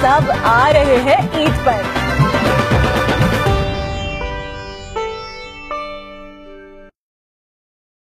सब आ रहे हैं ईद पर।